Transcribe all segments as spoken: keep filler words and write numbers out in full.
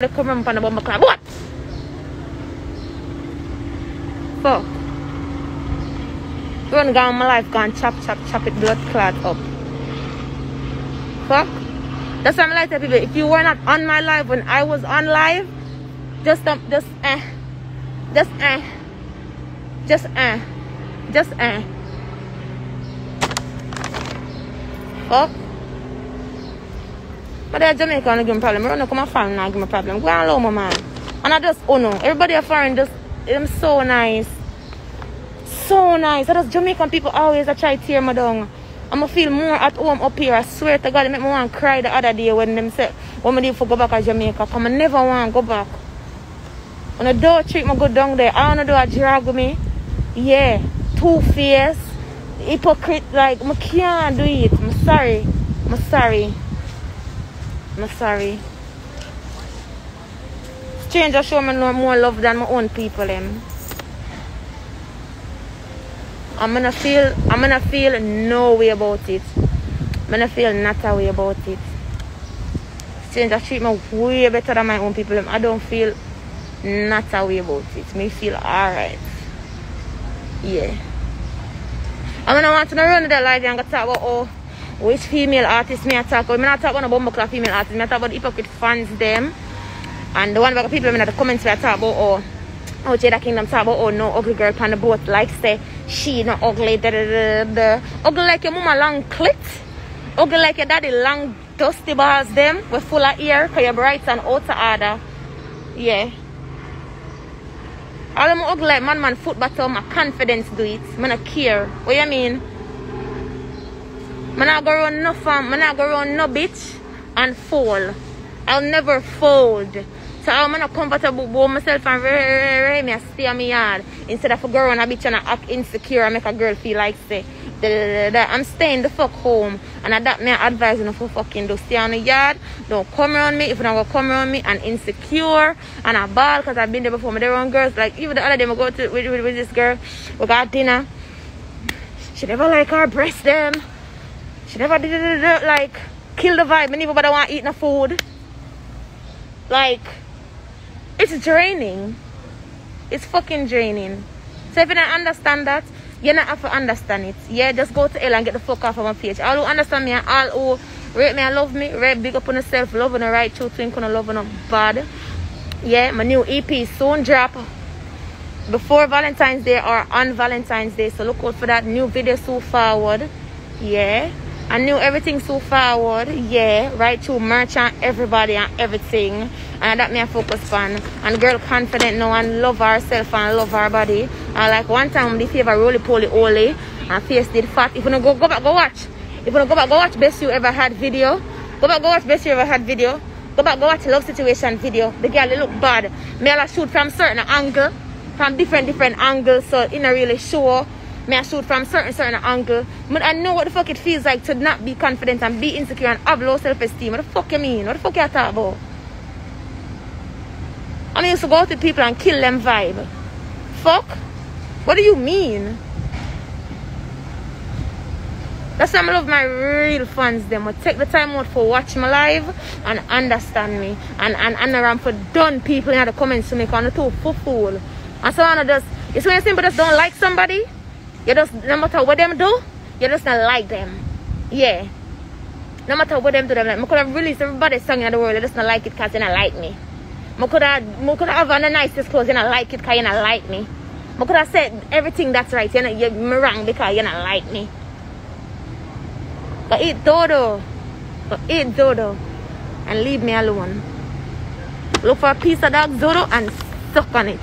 They come around from the bomb club. What? Fuck. Run down my life, gone chop, chop, chop it, blood clot up. Fuck. That's why I'm like to people. If you were not on my live when I was on live, just um, just eh, just eh, just eh, just eh. Fuck. But they're Jamaican and they give me a problem. I don't come a foreign and I give me a problem. Go and love my man. And I just, oh no. Everybody a foreign just, them so nice. So nice. I just Jamaican people always I try to tear me down. I'm going to feel more at home up here. I swear to God, it make me want to cry the other day when them say, what I do for go back to Jamaica? Because I never want to go back. When I do treat me good down there, I want to do a drag with me. Yeah. Two-faced. Hypocrite. Like, I can't do it. I'm sorry. I'm sorry. I'm sorry. Strangers show me no more love than my own people. Them. I'm gonna feel I'm gonna feel no way about it. I'm gonna feel not a way about it. Strangers treat me way better than my own people. Them. I don't feel not a way about it. Me feel alright. Yeah. I'm gonna want to run the live and go talk about oh. Which female artist may I talk about? I'm not talking about Bumble Club female artists. I talk about the hypocrite fans them. And the one about people in the comments where I talk about oh, oh Jada Kingdom talk about oh no ugly girl on the boat like say she not ugly da, da, da, da. Ugly like your mama long clit. Ugly like your daddy long dusty bars them with full of ear for your bright and outer order. Yeah. All them ugly like man man foot bottom my confidence do it. I don't care. What you mean? I'm not going to run no farm, I'm not going to run no bitch and fall. I'll never fold. So I'm not comfortable with myself and re, re, re, re, stay on my yard. Instead of a girl on a bitch and I act insecure and make a girl feel like say, da, da, da, da. I'm staying the fuck home. And I that me advise you know, for fucking do. Stay on the yard, don't come around me. If you don't go come around me and insecure and I ball because I've been there before. I'm there on girls. Like even the other day I go to with, with, with this girl, we got dinner. She never like her breast them. She never did it, like, kill the vibe. Anybody want to eat no food. Like, it's draining. It's fucking draining. So if you don't understand that, you don't have to understand it. Yeah, just go to hell and get the fuck off of my page. All who understand me and all who rate me and love me, rate big up on yourself, love on the right truth, think on the love on the bad. Yeah, my new E P soon drop. Before Valentine's Day or on Valentine's Day. So look out for that new video so forward. Yeah, I knew everything so forward. Yeah, right to merch and everybody and everything, and that me I focus on. And girl confident now and love herself and love her body. And like one time, they favor roly poly only and face did fat. If you don't go go back go watch, if you don't go back go watch best you ever had video. Go back go watch best you ever had video. Go back go watch love situation video. The girl they look bad. Me I shoot from certain angle, from different different angles, so it not really sure. May I shoot from certain certain angle. But I know what the fuck it feels like to not be confident and be insecure and have low self-esteem. What the fuck you mean? What the fuck you talk about? I used to go to people and kill them vibe. Fuck? What do you mean? That's why I love my real fans them. I take the time out for watch my live and understand me. And and and around for done people in the comments to make on the two for fool. And so on just it's when you simply just don't like somebody. You just, no matter what them do, you just not like them. Yeah. No matter what them do, them like, I could have released everybody's song in the world, you just not like it because you not like me. I could have, could have on the nicest clothes, you not like it because you not like me. I could have said everything that's right, you not, you're wrong because you not like me. But eat dodo. But eat dodo. And leave me alone. Look for a piece of that dodo and suck on it.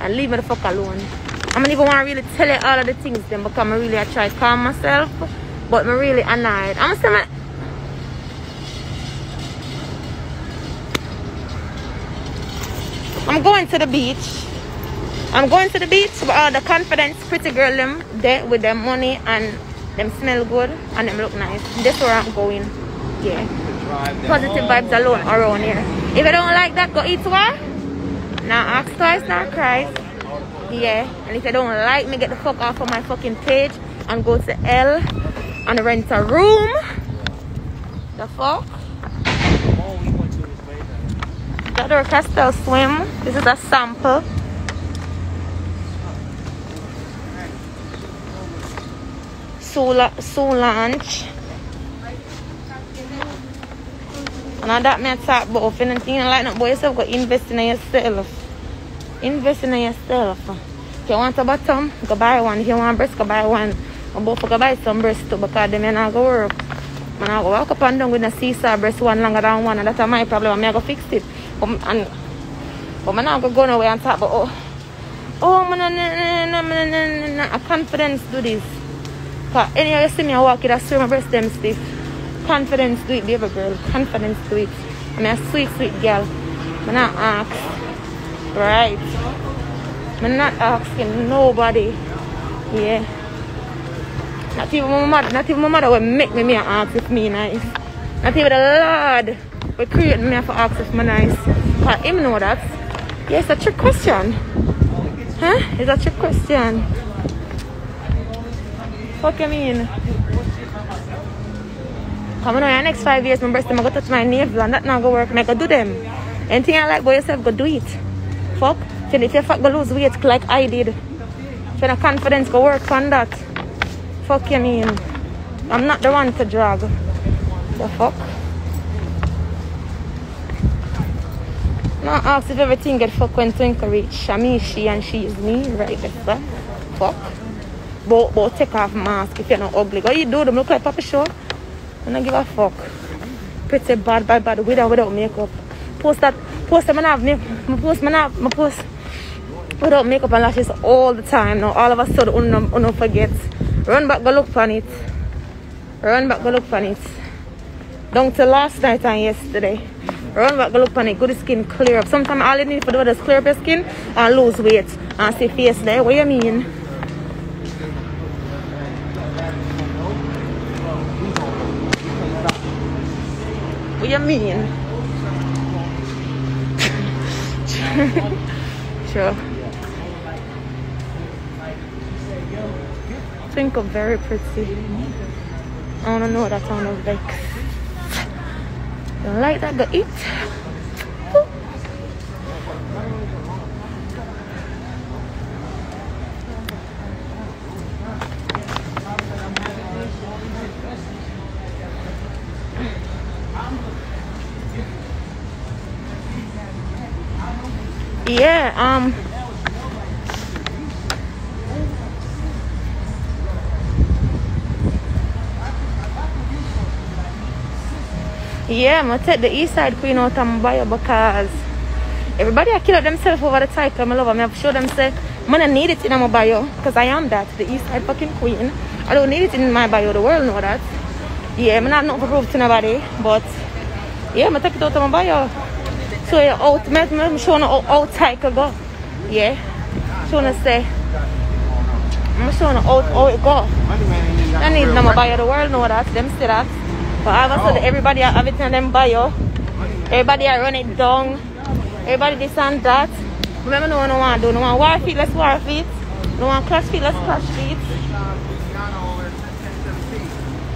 And leave me the fuck alone. I don't even want to really tell you all of the things then because I really I try to calm myself, but I'm really annoyed. I'm still my... I'm going to the beach. I'm going to the beach with all the confidence, pretty girl them there with their money and them smell good and them look nice. That's where I'm going. Yeah. Positive vibes alone around here. If you don't like that, go eat what? Now ask twice, now cry. Yeah, and if you don't like me, get the fuck off of my fucking page and go to L and rent a room. The fuck? The door can still swim. This is a sample. Solange. And all that me talk about. If anything like that, boy, yourself, go invest in yourself. Invest in yourself. If you want a bottom, go buy one. If you want breast, go buy one. I'm both go buy some breast too, because they may not go work. Man, I go walk up and down with a seesaw breast one longer than one, and that's my problem. I'm going to fix it. But, and, but man, I'm going to go nowhere and talk about, oh, oh man, nah, nah, nah, nah, nah, nah, nah. Confidence do this. Because anyhow, you see me walk it, I swim my breast them stiff. Confidence do it, baby girl. Confidence do it. I'm a sweet, sweet girl. I'm not ask. Right. I'm not asking nobody. Yeah. Not even my mother, not even my mother will make me, me ask if me nice. Not even the Lord will create me for ask if me nice. But him know that. Yeah, it's a trick question. Huh? It's a trick question. Fuck you mean? Coming on in the next five years, my breast, I'm going to touch my navel and that not going to work. I'm going to do them. Anything I like by yourself, go do it. Fuck. If you fuck, go lose weight like I did. If you're not confident, go work on that. Fuck you mean? I'm not the one to drag. The fuck? Now ask if everything get fucked when Twinkle reach. I mean she and she is me, right there. Fuck. But, but take off mask if you're not ugly. What you do? Them look like Papa Show. I don't give a fuck. Pretty bad, bad, bad, with or without makeup. Post that. Post that. I have post. I post without makeup and lashes all the time. Now all of a sudden, I don't forget. Run back, go look for it. Run back, go look for it. Down to last night and yesterday. Run back, go look for it. Good skin, clear up. Sometimes all you need for do is clear up your skin and lose weight. And see face there. What do you mean? What do you mean? Sure. Twinkle very pretty. I don't know that sound of vex. Don't like that, go eat. Ooh. Yeah, um Yeah, I'm gonna take the east side queen out and buy her because everybody I kill out themselves over the title. I love them. I show them say I'm gonna need it in my bio because I am that, the east side fucking queen. I don't need it in my bio, the world know that. Yeah, I'm not not proved to nobody, but yeah, I'm gonna take it out of my bio. So yeah, out I'm showing old title go. Yeah. Showing to say I'm showing old how it go. I need no bio, the world know that, them say that. But all of a sudden, everybody I have it in them bio. Everybody I run it down. Everybody this and that. Remember, no one want to do. No one war feet, let's war feet. No one clash feet, let's clash feet.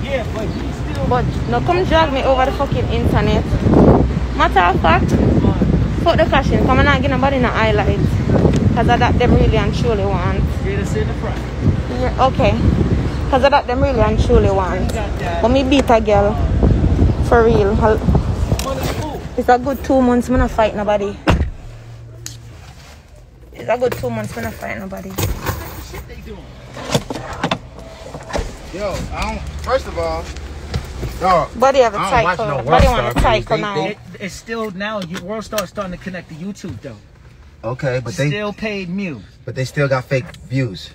Yeah, but you still. But no, come drag me over the fucking internet. Matter of fact, fuck the clashing. Come and not give nobody no highlights. Because of that, them really and truly want. Yeah, okay. Because that them really and truly want. But me beat a girl. For real. It's a good two months I'm not fight nobody. It's a good two months I'm not fight nobody. What the shit they doing? Yo, I don't, first of all, dog, buddy have a cycle. No buddy want a cycle now. It, it's still now, World Star's starting to connect to YouTube though. Okay, but still they... Still paid mute. But they still got fake views.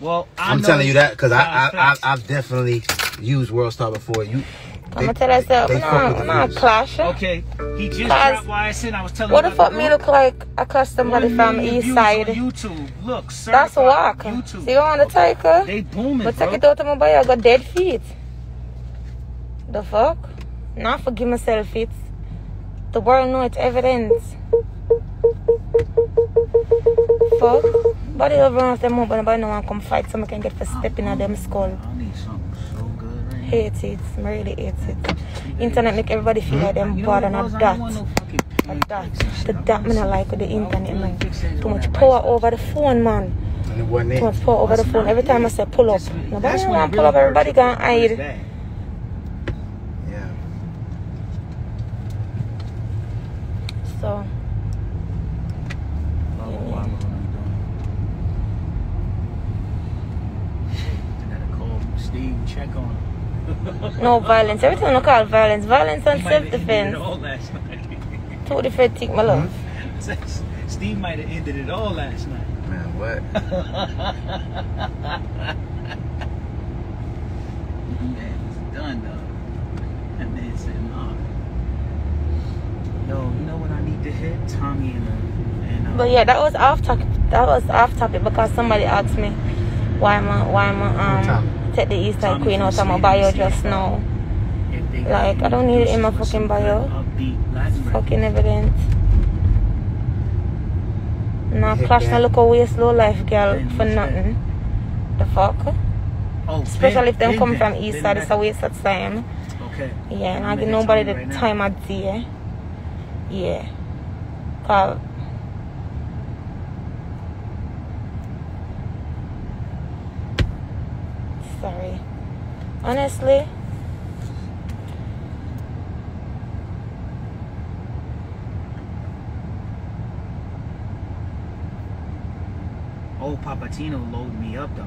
Well, I I'm know telling you that because I, I, I, I've definitely used World Star before. You, I'm going to tell myself, no, I'm not clashing. Okay, he just dropped Wyson. I was telling what you. What the fuck me look like I clash somebody from East Side? YouTube, look, sir. That's walk. YouTube. See, you want to take her? They booming, but take it out of my body, I got dead feet. The fuck? Now I forgive myself it. The world know it's evidence. Fuck. Body will run off them up and nobody no one come fight so I can get for stepping at them skull. I need something so good right now. Hate it. I really hate it. Internet make everybody feel like them bad and not that. like that. So that man I like with the internet, man. Too much power over the phone, man. Too much power over the phone. Every time I say pull up, nobody want pull up, everybody gonna hide. So check on him. No violence. Everything I call violence. Violence and self-defense. Two different things, my love. Steve might have ended it all last night. Man, what? Man, it's done, though. And then said, nah. Yo, you know what I need to hit? Tommy and... Uh, and uh, but yeah, that was off topic. That was off topic because somebody asked me why am I... Why am I um, take the East Side Queen out of my bio just now. Like, I don't need it in my fucking bio. Fucking evident. Nah, clash no look away slow life girl for nothing. The fuck? Especially if them come from East Side, it's a waste of time. Yeah, and I give nobody the time of day. Yeah. Cause sorry. Honestly, old Papatino loaded me up though,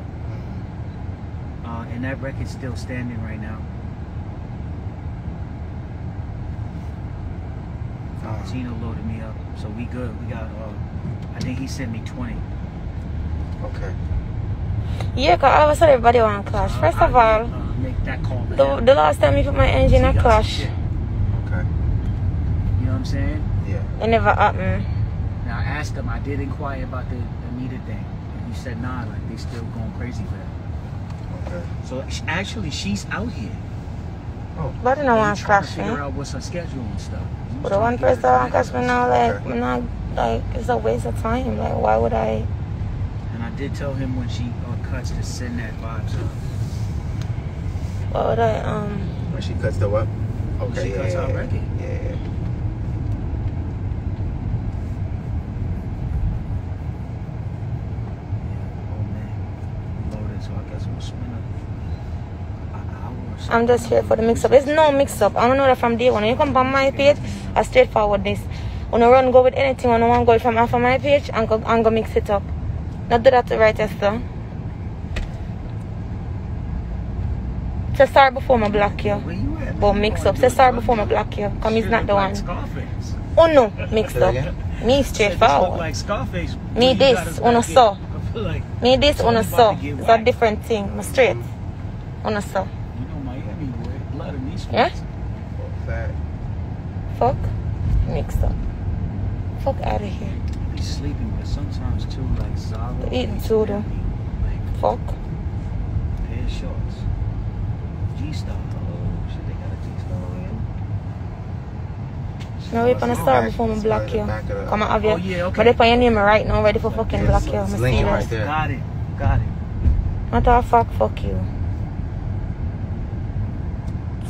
uh, and that record's still standing right now. Papatino loaded me up, so we good. We got. Uh, I think he sent me twenty. Okay. Yeah, because all of a sudden everybody want to clash. First of all, the, the last time you put my engine in a clash. Okay. You know what I'm saying? Yeah. It never happened. Now I asked them, I did inquire about the Anita thing. And you said, nah, like they still going crazy with it. Okay. So actually, she's out here. Oh. But I don't want to clash me. Figure out what's her schedule and stuff. But the one person I want to clash me now, like, okay. Not, like, it's a waste of time. Like, why would I? I did tell him when she uh, cuts to send that vibes up. Why would I, um... When she cuts the what? Okay, she yeah, cuts yeah, our record. Yeah, yeah. Oh, man. Loaded, so I guess we'll spend an hour or something. I'm just here for the mix-up. There's no mix-up. I don't know that from day one. When you come from my page, I straightforwardness. When I run go with anything, when I want to go from off of my page, I'm going to mix it up. Not do that to right Esther. Say sorry before I block you. But mix up. Say sorry before I block you. Come he's not the one. Oh no, mix up. Me straightforward. Me this on a saw. Me this on a saw. It's a different thing. I'm straight. On a saw. Yeah? Fuck. Mix up. Fuck out of here. Sleeping, but sometimes too, like Zara. Eating too, though. Fuck. Pair shorts. G Star. Oh, shit, they got a G Star already. No, we're gonna start before I block you. Come on, have you. Oh, yeah, okay. But if I ain't name right now, ready for fucking block you. I'm seeing right there. Got it. Got it. What the fuck? Fuck you.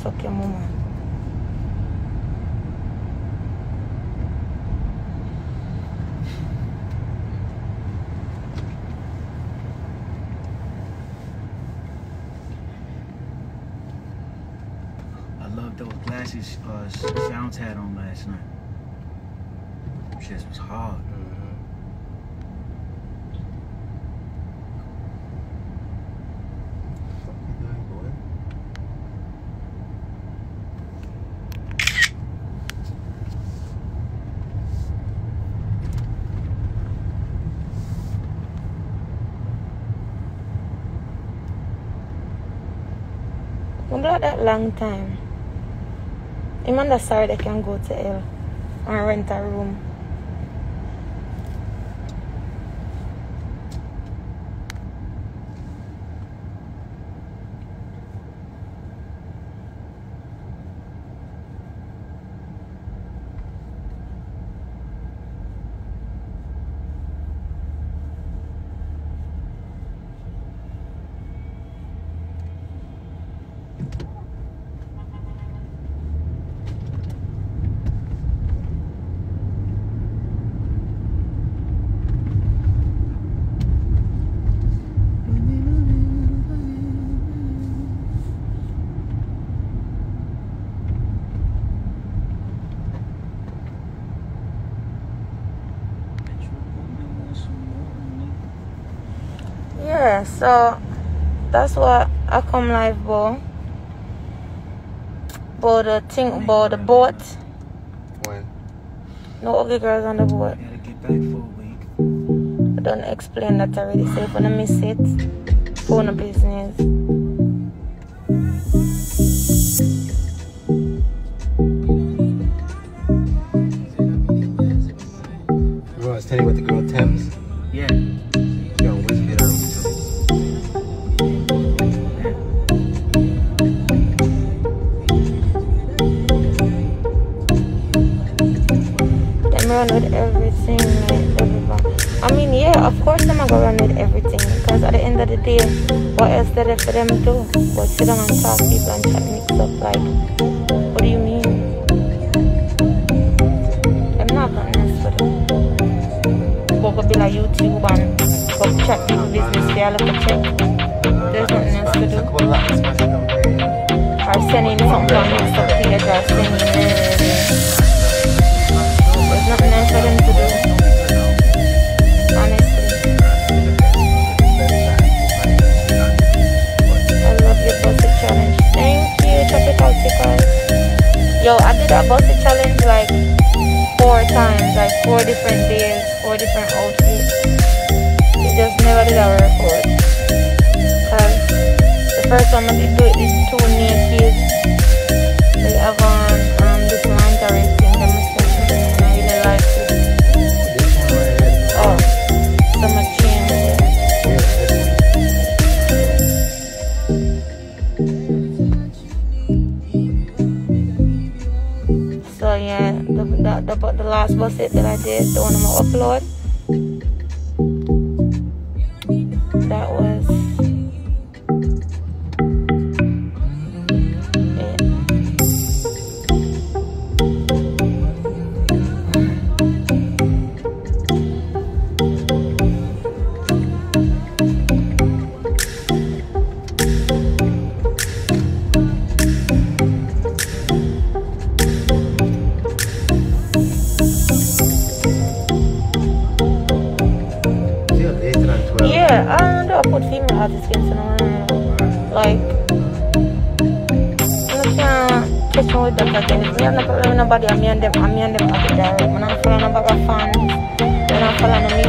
Fuck your mama. Glasses uh, Sounds had on last night. Shit was hard. Fuck you doing, boy? What about that long time? I'm on the side they can go to hell and rent a room. yeah, so that's what I come live about. About the thing about the boat. When? No ugly girls on the boat. I gotta get back for a week. I don't explain that already, so if I miss it, phone a business. You was telling me about the girl Thames? Yeah. Yo, what's it on? Run with everything, like, everybody. I mean, yeah, of course I'm gonna run with everything, because at the end of the day, what else did it for them to do? But sit down and talk people and chat mix up, like, what do you mean? I'm not gonna mess with them. Go go be like YouTube and go chat people business, they all look a check. There's nothing else to do. Or sending something on Insta page or sending. There's nothing else for them to do, honestly. I love your busted challenge. Thank you, Tropical Tickers. Yo, I did a busted challenge like four times, like four different days, four different outfits. It just never did our record. Cause the first one I did do is two naked. They have on um, this lingerie. The, the last busset that I did, the one I'm gonna upload, that was I mean, them, I mean, them at the direct. When I'm following about a fan, when I'm following